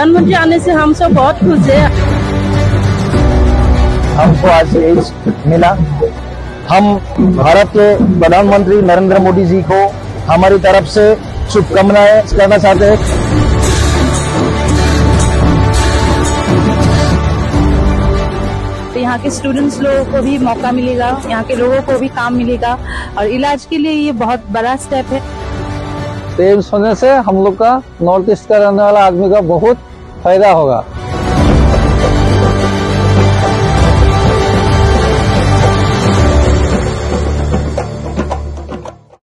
प्रधानमंत्री आने से हम सब बहुत खुश है। हमको आशीर्वाद मिला। हम भारत के प्रधानमंत्री नरेंद्र मोदी जी को हमारी तरफ से शुभकामनाएं करना चाहते हैं। यहाँ के स्टूडेंट्स लोगों को भी मौका मिलेगा, यहाँ के लोगों को भी काम मिलेगा और इलाज के लिए ये बहुत बड़ा स्टेप है। तेज होने से हम लोग का नॉर्थ ईस्ट का रहने वाला आदमी का बहुत फायदा होगा।